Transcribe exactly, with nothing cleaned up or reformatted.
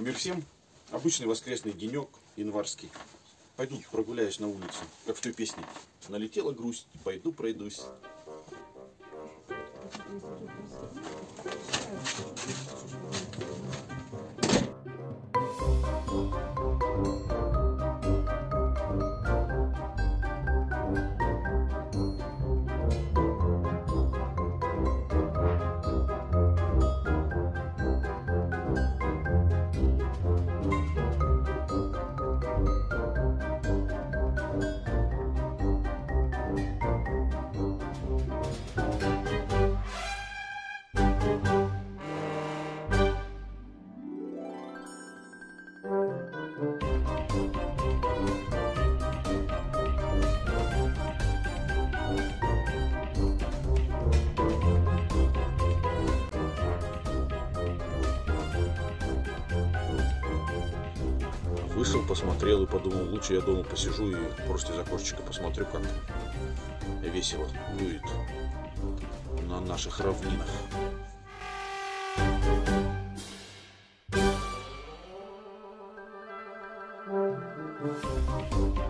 Мир всем. Обычный воскресный денек, январский. Пойду прогуляюсь на улицу, как в той песне. Налетела грусть, пойду пройдусь. Вышел, посмотрел и подумал, лучше я дома посижу и просто из окошечка посмотрю, как весело дует на наших равнинах. Thank you.